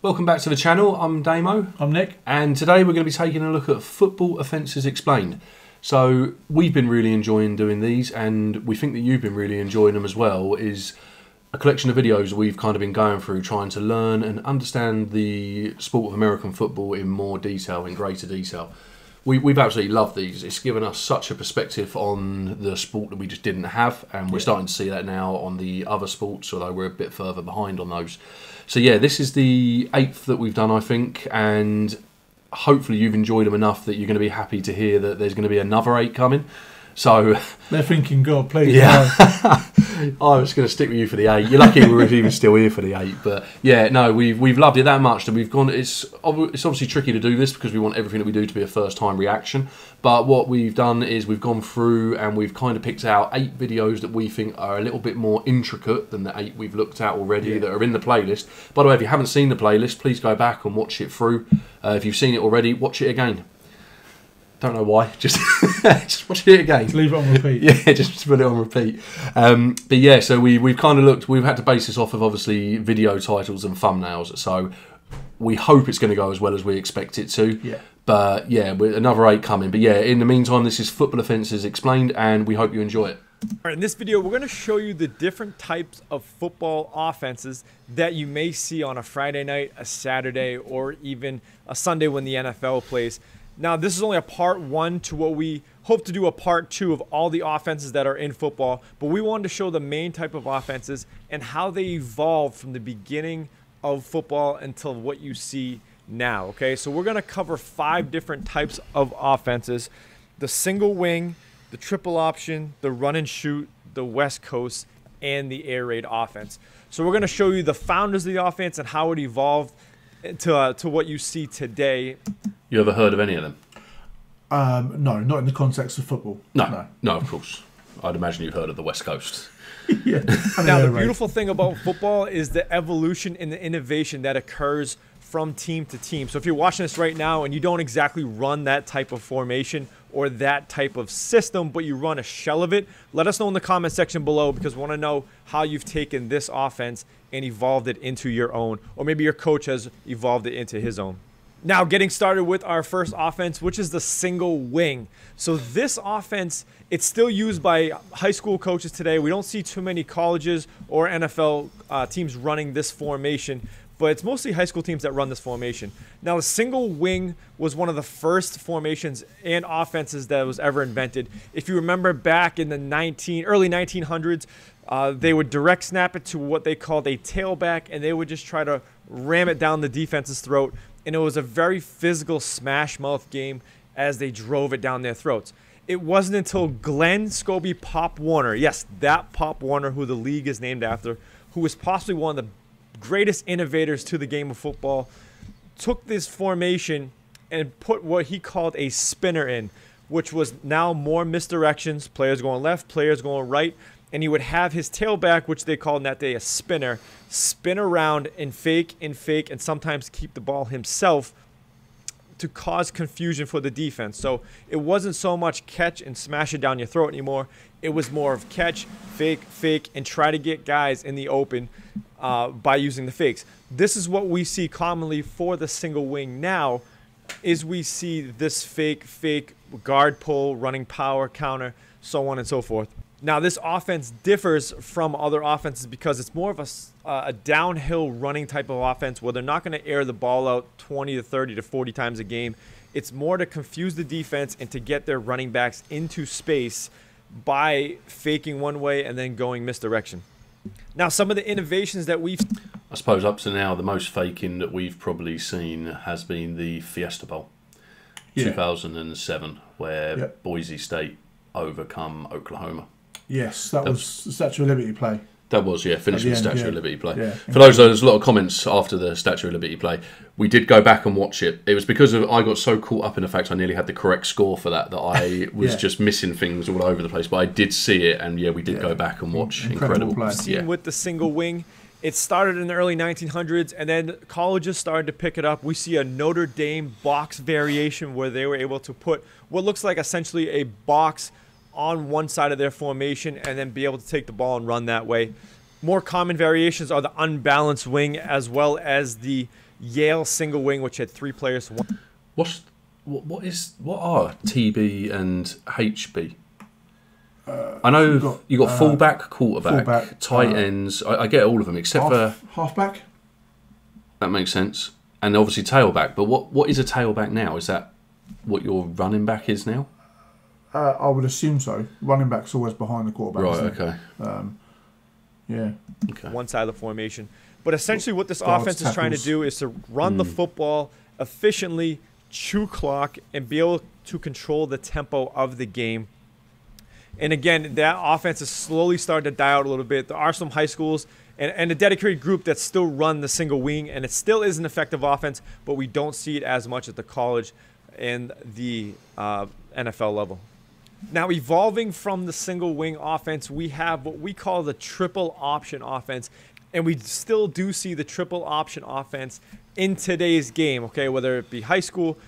Welcome back to the channel. I'm Damo. I'm Nick. And today we're going to be taking a look at Football Offences Explained. So we've been really enjoying doing these, and we think that you've been really enjoying them as well, is a collection of videos we've kind of been going through trying to learn and understand the sport of American football in more detail, in greater detail. We've absolutely loved these. It's given us such a perspective on the sport that we just didn't have, and we're starting to see that now on the other sports, although we're a bit further behind on those. So yeah, this is the 8th that we've done, I think, and hopefully you've enjoyed them enough that you're going to be happy to hear that there's going to be another 8 coming. So they're thinking, God, please. Yeah, I was going to stick with you for the 8. You're lucky we're even still here for the 8. But yeah, no, we've loved it that much that we've gone. It's obviously tricky to do this because we want everything that we do to be a first time reaction. But what we've done is we've gone through and we've kind of picked out 8 videos that we think are a little bit more intricate than the 8 we've looked at already that are in the playlist. By the way, if you haven't seen the playlist, please go back and watch it through. If you've seen it already, watch it again. Don't know why. Just, just watch it again. Just leave it on repeat. Yeah, just put it on repeat. But yeah, so we've kind of looked. We've had to base this off of obviously video titles and thumbnails. So we hope it's going to go as well as we expect it to. Yeah. But yeah, another 8 coming. But yeah, in the meantime, this is Football Offences Explained, and we hope you enjoy it. All right, in this video, we're going to show you the different types of football offenses that you may see on a Friday night, a Saturday, or even a Sunday when the NFL plays. Now, this is only a part one to what we hope to do a part two of all the offenses that are in football, but we wanted to show the main type of offenses and how they evolved from the beginning of football until what you see now, okay? So we're gonna cover 5 different types of offenses: the single wing, the triple option, the run and shoot, the West Coast, and the air raid offense. So we're gonna show you the founders of the offense and how it evolved to what you see today. You ever heard of any of them? No, not in the context of football. No, of course. I'd imagine you've heard of the West Coast. Yeah. Now, the beautiful thing about football is the evolution and the innovation that occurs from team to team. So if you're watching this right now and you don't exactly run that type of formation or that type of system, but you run a shell of it, let us know in the comment section below, because we want to know how you've taken this offense and evolved it into your own, or maybe your coach has evolved it into his own. Now, getting started with our first offense, which is the single wing. So this offense, it's still used by high school coaches today. We don't see too many colleges or NFL teams running this formation, but it's mostly high school teams that run this formation. Now, the single wing was one of the first formations and offenses that was ever invented. If you remember back in the early 1900s, they would direct snap it to what they called a tailback, and they would just try to ram it down the defense's throat. And it was a very physical smash-mouth game as they drove it down their throats. It wasn't until Glenn Scobie Pop Warner, yes, that Pop Warner who the league is named after, who was possibly one of the greatest innovators to the game of football, took this formation and put what he called a spinner in, which was now more misdirections, players going left, players going right, and he would have his tailback, which they called that day a spinner, spin around and fake, and sometimes keep the ball himself to cause confusion for the defense. So it wasn't so much catch and smash it down your throat anymore. It was more of catch, fake, fake, and try to get guys in the open by using the fakes. This is what we see commonly for the single wing now, is we see this fake, fake, guard pull, running power, counter, so on and so forth. Now, this offense differs from other offenses because it's more of a downhill running type of offense where they're not going to air the ball out 20 to 30 to 40 times a game. It's more to confuse the defense and to get their running backs into space by faking one way and then going misdirection. Now, some of the innovations that we've... I suppose up to now, the most faking that we've probably seen has been the Fiesta Bowl, 2007, where Boise State overcome Oklahoma. Yes, that was the Statue of Liberty play. That was, yeah, finished with the Statue of Liberty play. Yeah. For those, there's a lot of comments after the Statue of Liberty play. We did go back and watch it. It was because of, I got so caught up in the fact I nearly had the correct score for that I was just missing things all over the place. But I did see it, and yeah, we did go back and watch. Incredible play. With the single wing, it started in the early 1900s, and then colleges started to pick it up. We see a Notre Dame box variation where they were able to put what looks like essentially a box on one side of their formation and then be able to take the ball and run that way. More common variations are the unbalanced wing as well as the Yale single wing, which had three players. What are TB and HB? I know you got fullback, quarterback, tight ends. I get all of them except for halfback. That makes sense. And obviously tailback. But what is a tailback now? Is that what your running back is now? I would assume so. Running back's always behind the quarterback. Right. Okay. Yeah. Okay. One side of the formation. But essentially, what this offense is trying to do is to run the football efficiently, chew clock, and be able to control the tempo of the game. And again, that offense is slowly starting to die out a little bit. There are some high schools and a dedicated group that still run the single wing, and it still is an effective offense, but we don't see it as much at the college and the NFL level. Now, evolving from the single wing offense, we have what we call the triple option offense, and we still do see the triple option offense in today's game, okay, whether it be high school,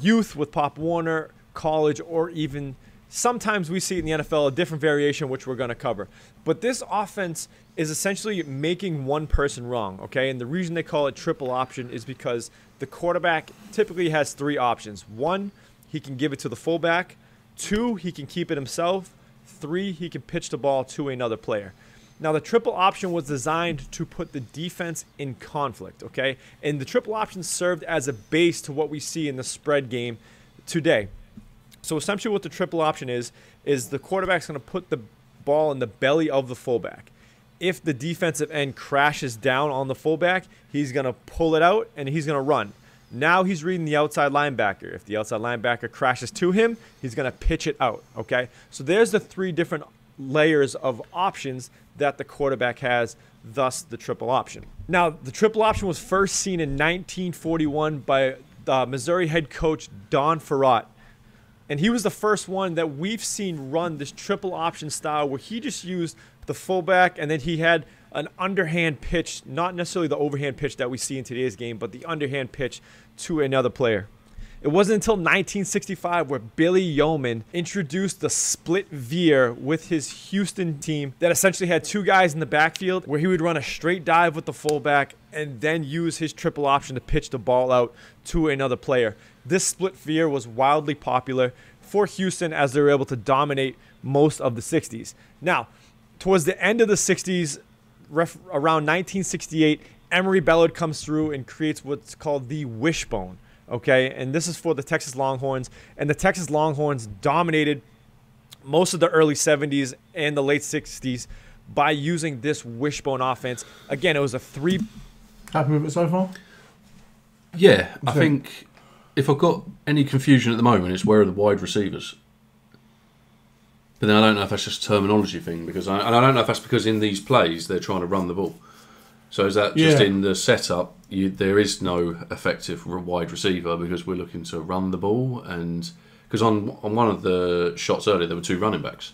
youth with Pop Warner, college, or even sometimes we see in the NFL a different variation, which we're going to cover. But this offense is essentially making one person wrong, okay? And the reason they call it triple option is because the quarterback typically has three options. One, he can give it to the fullback. Two, he can keep it himself. Three, he can pitch the ball to another player. Now, the triple option was designed to put the defense in conflict, okay? And the triple option served as a base to what we see in the spread game today. So essentially what the triple option is the quarterback's going to put the ball in the belly of the fullback. If the defensive end crashes down on the fullback, he's going to pull it out and he's going to run. Now he's reading the outside linebacker. If the outside linebacker crashes to him, he's going to pitch it out, okay? So there's the three different layers of options that the quarterback has, thus the triple option. Now, the triple option was first seen in 1941 by Missouri head coach Don Ferrat. And he was the first one that we've seen run this triple option style where he just used the fullback and then he had an underhand pitch, not necessarily the overhand pitch that we see in today's game, but the underhand pitch to another player. It wasn't until 1965 where Billy Yeoman introduced the split veer with his Houston team that essentially had two guys in the backfield where he would run a straight dive with the fullback and then use his triple option to pitch the ball out to another player. This split veer was wildly popular for Houston as they were able to dominate most of the 60s. Now, towards the end of the 60s, around 1968, Emory Bellard comes through and creates what's called the wishbone, okay? And this is for the Texas Longhorns. And the Texas Longhorns dominated most of the early 70s and the late 60s by using this wishbone offense. Again, it was a three... Happy with it so far? Yeah, I think... If I've got any confusion at the moment, it's where are the wide receivers? But then I don't know if that's just a terminology thing, because I don't know if that's because in these plays they're trying to run the ball. So is that just in the setup, there is no effective wide receiver because we're looking to run the ball? And because on one of the shots earlier, there were two running backs.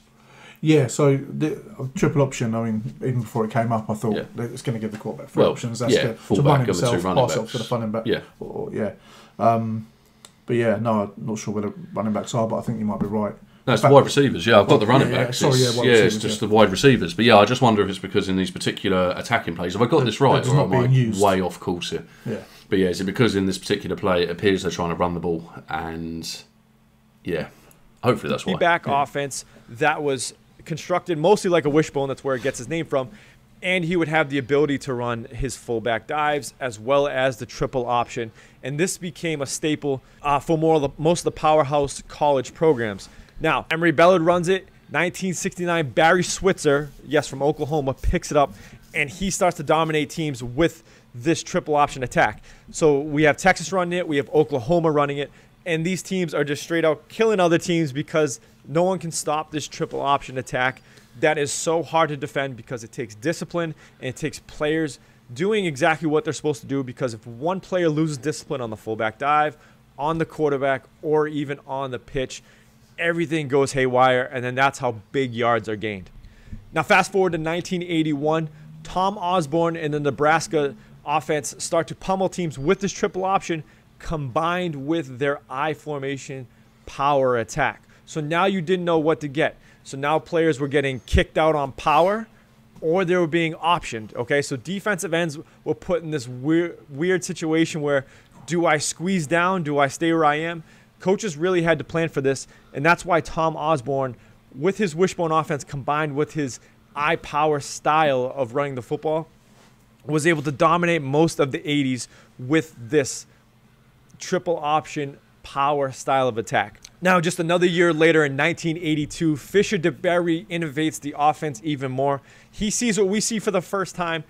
Yeah, so the triple option, I mean, even before it came up, I thought it's going to give the quarterback three options. That's to run himself, pass off to the running back. Yeah. But yeah, no, I'm not sure where the running backs are, but I think you might be right. No, it's the wide receivers. Yeah, I've got the running backs. Sorry, it's just the wide receivers. But yeah, I just wonder if it's because in these particular attacking plays, have I got this right, or am I way off course here? Yeah. But yeah, is it because in this particular play, it appears they're trying to run the ball, and yeah, hopefully that's why. The back offense that was constructed mostly like a wishbone. That's where it gets its name from. And he would have the ability to run his fullback dives as well as the triple option. And this became a staple for most of the powerhouse college programs. Now, Emory Bellard runs it. 1969, Barry Switzer, from Oklahoma, picks it up. And he starts to dominate teams with this triple option attack. So we have Texas running it. We have Oklahoma running it. And these teams are just straight out killing other teams because no one can stop this triple option attack. That is so hard to defend because it takes discipline and it takes players doing exactly what they're supposed to do, because if one player loses discipline on the fullback dive, on the quarterback, or even on the pitch, everything goes haywire, and then that's how big yards are gained. Now, fast forward to 1981, Tom Osborne and the Nebraska offense start to pummel teams with this triple option combined with their I formation power attack. So now you didn't know what to get. So now players were getting kicked out on power, or they were being optioned, okay? So defensive ends were put in this weird situation where, do I squeeze down? Do I stay where I am? Coaches really had to plan for this, and that's why Tom Osborne, with his wishbone offense combined with his eye-power style of running the football, was able to dominate most of the 80s with this triple option power style of attack. Now, just another year later in 1982, Fisher DeBerry innovates the offense even more. He sees what we see for the first time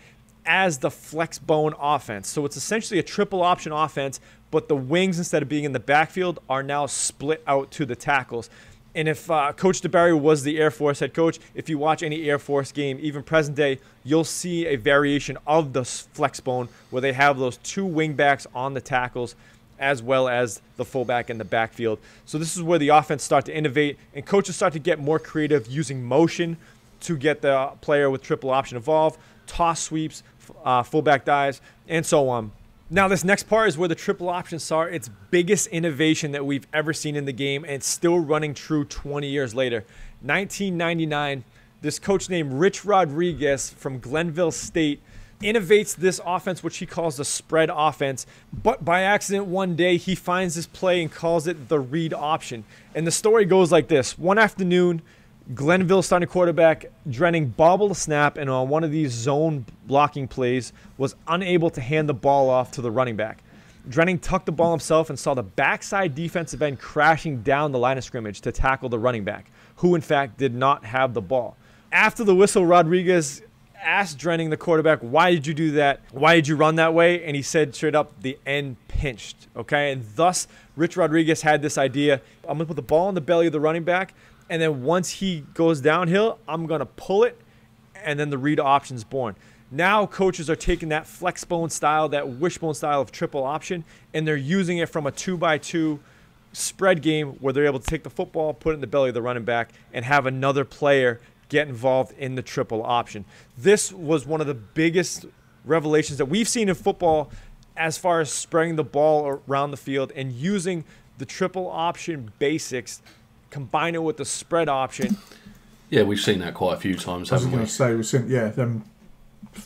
as the flex bone offense. So it's essentially a triple option offense, but the wings, instead of being in the backfield, are now split out to the tackles. And if Coach DeBerry was the Air Force head coach, if you watch any Air Force game, even present day, you'll see a variation of the flex bone where they have those two wing backs on the tackles as well as the fullback in the backfield. So this is where the offense starts to innovate, and coaches start to get more creative using motion to get the player with triple option involved, toss sweeps, fullback dives, and so on. Now, this next part is where the triple option saw its biggest innovation that we've ever seen in the game, and it's still running true 20 years later. 1999, this coach named Rich Rodriguez from Glenville State innovates this offense, which he calls the spread offense, but by accident one day he finds this play and calls it the read option. And the story goes like this. One afternoon, Glenville starting quarterback Drenning bobbled a snap, and on one of these zone blocking plays was unable to hand the ball off to the running back. Drenning tucked the ball himself and saw the backside defensive end crashing down the line of scrimmage to tackle the running back, who in fact did not have the ball. After the whistle, Rodriguez asked Drenning, the quarterback, why did you do that? Why did you run that way? And he said straight up, the end pinched, okay? And thus, Rich Rodriguez had this idea, I'm going to put the ball in the belly of the running back, and then once he goes downhill, I'm going to pull it, and then the read option's born. Now coaches are taking that flex bone style, that wishbone style of triple option, and they're using it from a 2x2 spread game where they're able to take the football, put it in the belly of the running back, and have another player get involved in the triple option. This was one of the biggest revelations that we've seen in football as far as spreading the ball around the field and using the triple option basics, combine it with the spread option. Yeah, we've seen that quite a few times, haven't we? I was going to say, we've seen, yeah, them,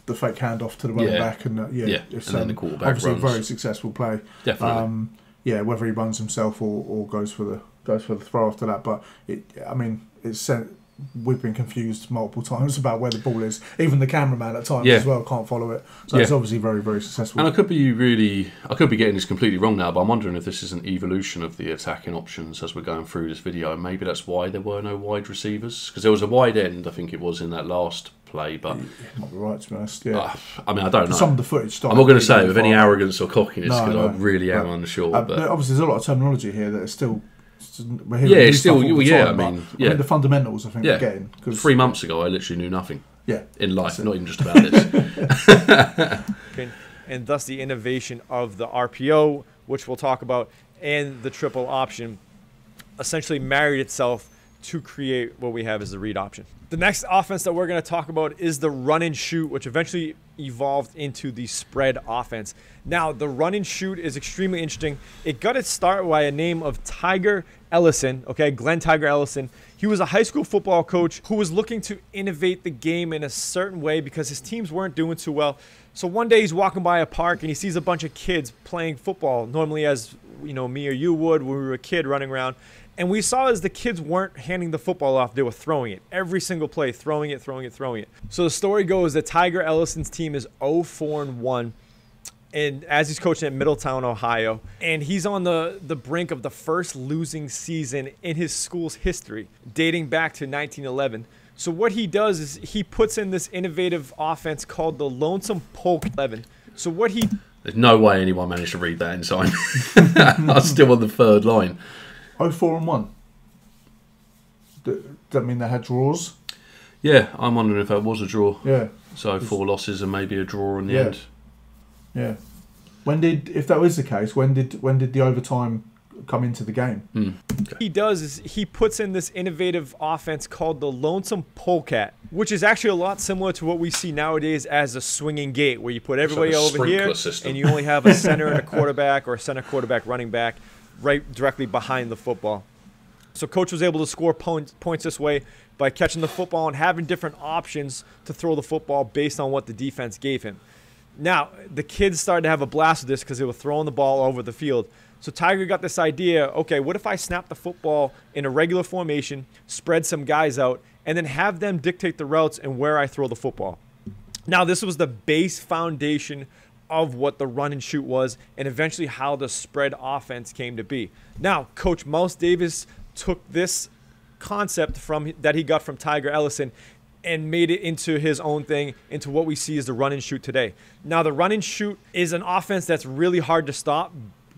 the fake handoff to the running back, and and then the quarterback obviously runs. A very successful play. Definitely. Yeah, whether he runs himself or goes for the throw after that, but it, I mean, it's sent. We've been confused multiple times about where the ball is. Even the cameraman at times as well can't follow it. So it's obviously very, very successful. And I could be getting this completely wrong now, but I'm wondering if this is an evolution of the attacking options as we're going through this video. Maybe that's why there were no wide receivers, because there was a wide end, I think it was, in that last play. But might be right, to be honest. Yeah. I mean, I don't know. Some of the footage style. I'm not going to say with any arrogance or cockiness, because I really am unsure. But obviously, there's a lot of terminology here that is still. It's still, I mean, the fundamentals, I think, again. 3 months ago, I literally knew nothing. Yeah. In life, not even just about this. And thus the innovation of the RPO, which we'll talk about, and the triple option essentially married itself to create what we have as the read option. The next offense that we're going to talk about is the run and shoot, which eventually evolved into the spread offense. Now, the run and shoot is extremely interesting. It got its start by a name of Tiger Ellison, okay, Glenn Tiger Ellison. He was a high school football coach who was looking to innovate the game in a certain way because his teams weren't doing too well. So one day he's walking by a park and he sees a bunch of kids playing football, normally as, you know, me or you would when we were a kid running around. And we saw as the kids weren't handing the football off, they were throwing it. Every single play, throwing it, throwing it, throwing it. So the story goes that Tiger Ellison's team is 0-4-1, and as he's coaching at Middletown, Ohio, and he's on the brink of the first losing season in his school's history, dating back to 1911. So what he does is he puts in this innovative offense called the Lonesome Polk 11. So what he... There's no way anyone managed to read that in time. I'm still on the third line. 0-4-1. Does that mean they had draws? Yeah, I'm wondering if that was a draw. Yeah. So 4 losses and maybe a draw in the end. Yeah. When did, if that was the case, when did the overtime come into the game? Okay. He does is he puts in this innovative offense called the Lonesome Polecat, which is actually a lot similar to what we see nowadays as a swinging gate, where you put everybody like over here and you only have a center and a quarterback, or a center, quarterback, running back, right directly behind the football. So coach was able to score points this way by catching the football and having different options to throw the football based on what the defense gave him. Now, the kids started to have a blast with this because they were throwing the ball over the field. So Tiger got this idea, okay, what if I snap the football in a regular formation, spread some guys out, and then have them dictate the routes and where I throw the football? Now, this was the base foundation of what the run and shoot was and eventually how the spread offense came to be. Now, Coach Mouse Davis took this concept that he got from Tiger Ellison and made it into his own thing, into what we see as the run and shoot today. Now, the run and shoot is an offense that's really hard to stop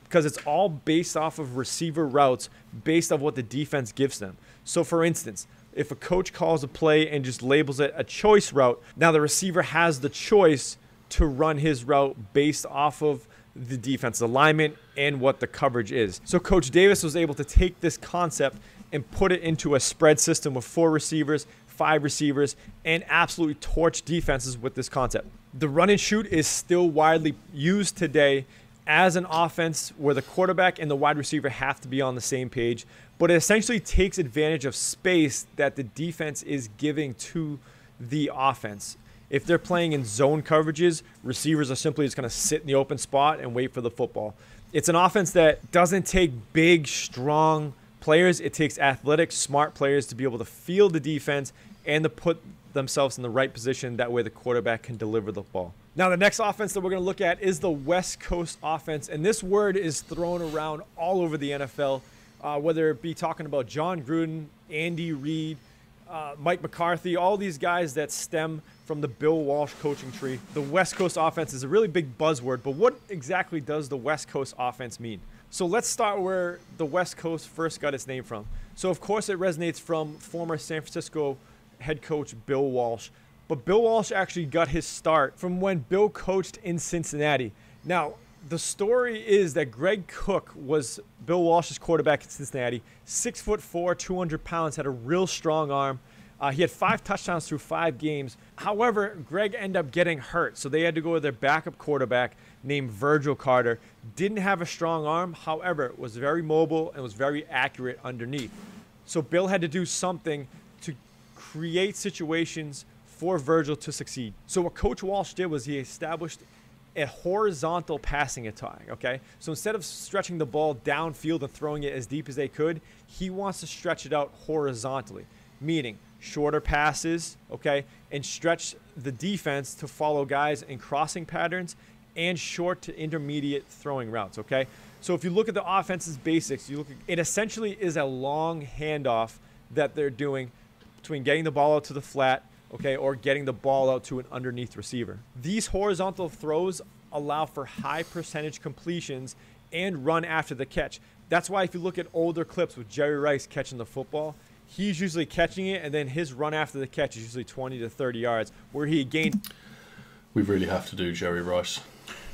because it's all based off of receiver routes based on what the defense gives them. So, for instance, if a coach calls a play and just labels it a choice route, now the receiver has the choice to run his route based off of the defense alignment and what the coverage is. So Coach Davis was able to take this concept and put it into a spread system with 4 receivers, 5 receivers, and absolutely torch defenses with this concept. The run and shoot is still widely used today as an offense where the quarterback and the wide receiver have to be on the same page, but it essentially takes advantage of space that the defense is giving to the offense. If they're playing in zone coverages, receivers are simply just going to sit in the open spot and wait for the football. It's an offense that doesn't take big, strong players. It takes athletic, smart players to be able to field the defense and to put themselves in the right position. That way the quarterback can deliver the ball. Now, the next offense that we're going to look at is the West Coast offense. And this word is thrown around all over the NFL, whether it be talking about John Gruden, Andy Reid, Mike McCarthy, all these guys that stem from the Bill Walsh coaching tree. The West Coast offense is a really big buzzword, but what exactly does the West Coast offense mean? So let's start where the West Coast first got its name from. So of course it resonates from former San Francisco head coach Bill Walsh, but Bill Walsh actually got his start from when Bill coached in Cincinnati. Now, the story is that Greg Cook was Bill Walsh's quarterback in Cincinnati. 6'4", 200 pounds, had a real strong arm. He had 5 touchdowns through 5 games. However, Greg ended up getting hurt, so they had to go with their backup quarterback named Virgil Carter. Didn't have a strong arm, however, was very mobile and was very accurate underneath. So Bill had to do something to create situations for Virgil to succeed. So what Coach Walsh did was he established a horizontal passing attack, okay? So instead of stretching the ball downfield and throwing it as deep as they could, he wants to stretch it out horizontally, meaning shorter passes, okay, and stretch the defense to follow guys in crossing patterns and short to intermediate throwing routes, okay? So if you look at the offense's basics, you look at, it essentially is a long handoff that they're doing between getting the ball out to the flat, okay, or getting the ball out to an underneath receiver. These horizontal throws allow for high percentage completions and run after the catch. That's why if you look at older clips with Jerry Rice catching the football, he's usually catching it, and then his run after the catch is usually 20 to 30 yards, where he gained. We really have to do Jerry Rice.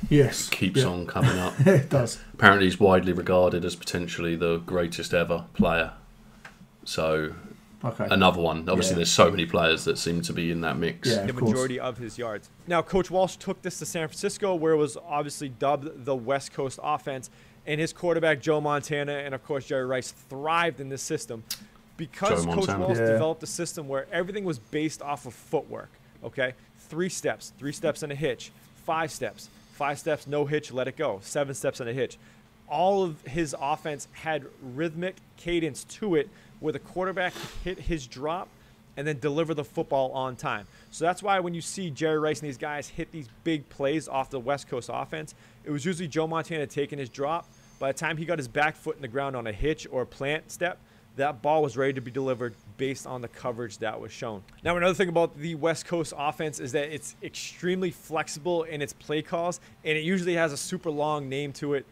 Yes. It keeps on coming up. It does. Apparently he's widely regarded as potentially the greatest ever player. So... okay. Another one. Obviously, there's so many players that seem to be in that mix. Yeah, the majority of his yards. Now, Coach Walsh took this to San Francisco, where it was obviously dubbed the West Coast offense, and his quarterback, Joe Montana, and, of course, Jerry Rice thrived in this system because Coach Walsh developed a system where everything was based off of footwork, okay? 3 steps, 3 steps and a hitch, 5 steps, 5 steps, no hitch, let it go, 7 steps and a hitch. All of his offense had rhythmic cadence to it, where the quarterback hit his drop and then deliver the football on time. So that's why when you see Jerry Rice and these guys hit these big plays off the West Coast offense, it was usually Joe Montana taking his drop. By the time he got his back foot in the ground on a hitch or a plant step, that ball was ready to be delivered based on the coverage that was shown. Now, another thing about the West Coast offense is that it's extremely flexible in its play calls, and it usually has a super long name to it.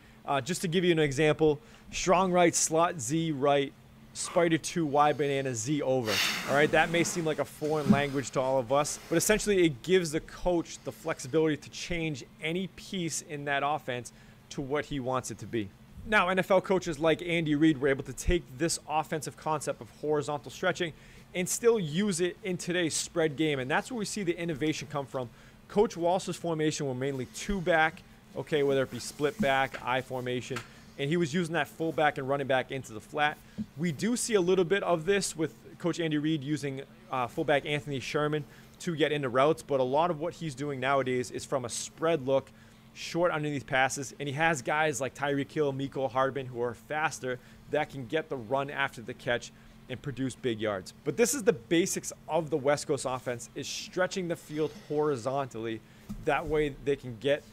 Just to give you an example, strong right, slot Z right, Spider 2, Y banana, Z over. All right, that may seem like a foreign language to all of us, but essentially it gives the coach the flexibility to change any piece in that offense to what he wants it to be. Now, NFL coaches like Andy Reid were able to take this offensive concept of horizontal stretching and still use it in today's spread game, and that's where we see the innovation come from. Coach Walsh's formation were mainly 2-back, okay, whether it be split back, I formation, and he was using that fullback and running back into the flat. We do see a little bit of this with Coach Andy Reid using fullback Anthony Sherman to get into routes, but a lot of what he's doing nowadays is from a spread look, short underneath passes, and he has guys like Tyreek Hill, Mecole Hardman, who are faster, that can get the run after the catch and produce big yards. But this is the basics of the West Coast offense, is stretching the field horizontally. That way they can get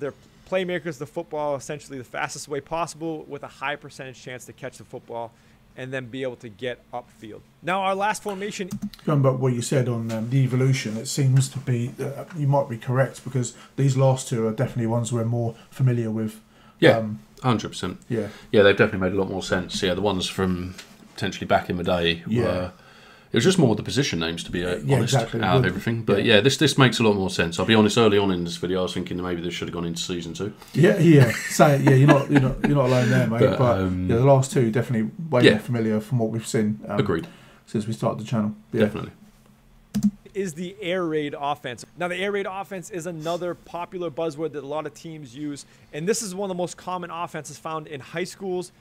their playmakers the football essentially the fastest way possible with a high percentage chance to catch the football and then be able to get upfield. Now, our last formation. Going back what you said on the evolution, it seems to be, you might be correct, because these last two are definitely ones we're more familiar with. Yeah, 100%. Yeah. Yeah, they've definitely made a lot more sense. Yeah, the ones from potentially back in the day were... It was just more the position names, to be honest, exactly. Out of everything. But yeah, this makes a lot more sense. I'll be honest, early on in this video, I was thinking that maybe this should have gone into season 2. Yeah, same. Yeah, you're not alone there, mate. But yeah, the last two definitely way more familiar from what we've seen. Agreed. Since we started the channel, definitely. Is the air raid offense. Now, the air raid offense is another popular buzzword that a lot of teams use, and this is one of the most common offenses found in high schools,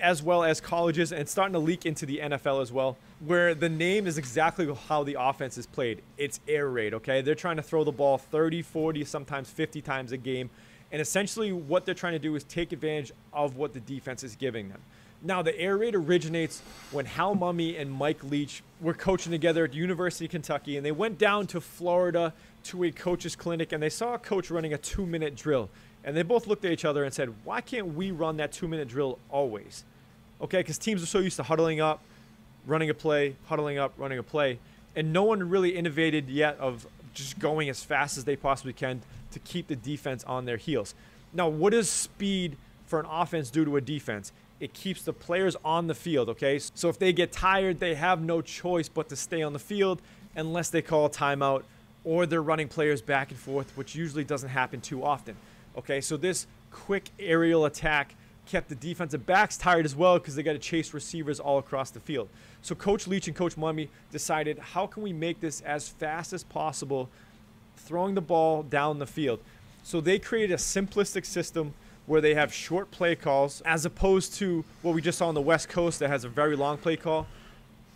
as well as colleges, and starting to leak into the NFL as well, where the name is exactly how the offense is played. It's air raid, okay? They're trying to throw the ball 30, 40, sometimes 50 times a game, and essentially what they're trying to do is take advantage of what the defense is giving them. Now, the air raid originates when Hal Mumme and Mike Leach were coaching together at the University of Kentucky, and they went down to Florida to a coach's clinic, and they saw a coach running a 2-minute drill. And they both looked at each other and said, why can't we run that 2-minute drill always? Okay, because teams are so used to huddling up, running a play, huddling up, running a play. And no one really innovated yet of just going as fast as they possibly can to keep the defense on their heels. Now, what does speed for an offense do to a defense? It keeps the players on the field, okay? So if they get tired, they have no choice but to stay on the field unless they call a timeout or they're running players back and forth, which usually doesn't happen too often. Okay, so this quick aerial attack kept the defensive backs tired as well because they got to chase receivers all across the field. So Coach Leach and Coach Mumme decided, how can we make this as fast as possible, throwing the ball down the field? So they created a simplistic system where they have short play calls as opposed to what we just saw on the West Coast that has a very long play call.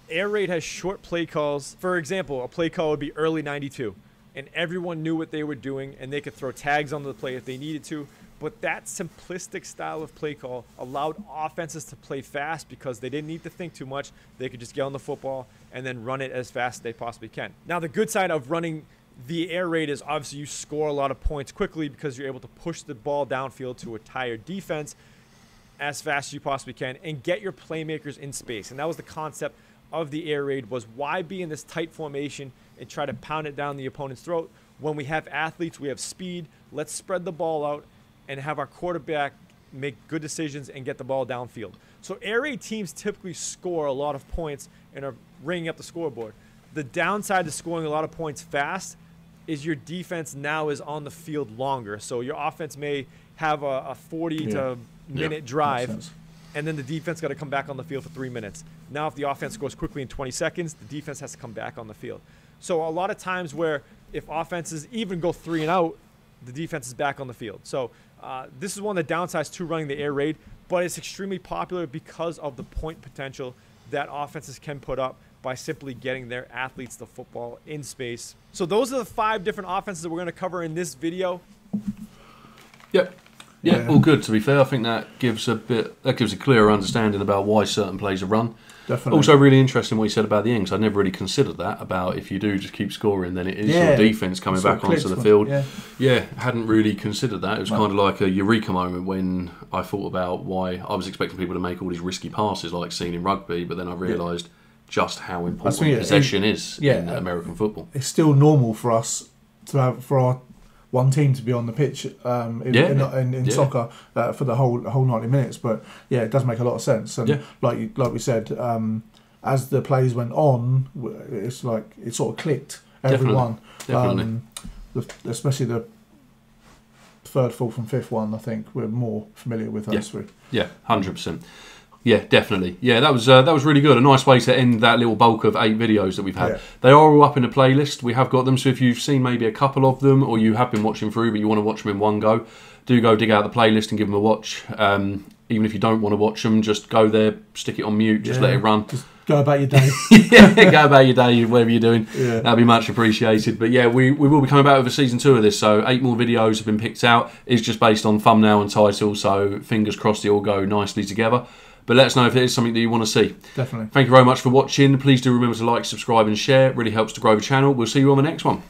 Air raid has short play calls. For example, a play call would be early 92. And everyone knew what they were doing, and they could throw tags onto the play if they needed to. But that simplistic style of play call allowed offenses to play fast because they didn't need to think too much. They could just get on the football and then run it as fast as they possibly can. Now, the good side of running the air raid is obviously you score a lot of points quickly because you're able to push the ball downfield to a tired defense as fast as you possibly can and get your playmakers in space. And that was the concept of the air raid, was why be in this tight formation and try to pound it down the opponent's throat when we have athletes, we have speed. Let's spread the ball out and have our quarterback make good decisions and get the ball downfield. So air raid teams typically score a lot of points and are ringing up the scoreboard. The downside to scoring a lot of points fast is your defense now is on the field longer, so your offense may have a 40 to minute drive, and then the defense got to come back on the field for 3 minutes. Now if the offense scores quickly in 20 seconds, the defense has to come back on the field. So a lot of times where if offenses even go 3 and out, the defense is back on the field. So this is one of the downsides to running the air raid, but it's extremely popular because of the point potential that offenses can put up by simply getting their athletes the football in space. So those are the 5 different offenses that we're going to cover in this video. Yep. Yeah, all good, to be fair. I think that gives a clearer understanding about why certain plays are run. Definitely. Also really interesting what you said about the innings. I never really considered that, about if you do just keep scoring, then it is your defence coming back onto the field. Yeah, hadn't really considered that. It was kind of like a eureka moment when I thought about why I was expecting people to make all these risky passes like seen in rugby, but then I realised just how important possession is in American football. It's still normal for us to have, for our one team to be on the pitch in soccer for the whole 90 minutes, but yeah, it does make a lot of sense. And like we said, as the plays went on, it's like it sort of clicked. Everyone, definitely. Especially the 3rd, 4th, and 5th one, I think we're more familiar with those three. Yeah, 100%. Yeah, definitely. Yeah, that was really good. A nice way to end that little bulk of 8 videos that we've had. Yeah. They are all up in the playlist. We have got them, so if you've seen maybe a couple of them or you have been watching through but you want to watch them in one go, do go dig out the playlist and give them a watch. even if you don't want to watch them, just go there, stick it on mute, just let it run. Just go about your day. Go about your day, whatever you're doing. Yeah. That'd be much appreciated. But yeah, we will be coming back with a season 2 of this, so 8 more videos have been picked out. It's just based on thumbnail and title, so fingers crossed they all go nicely together. But let us know if it is something that you want to see. Definitely. Thank you very much for watching. Please do remember to like, subscribe and share. It really helps to grow the channel. We'll see you on the next one.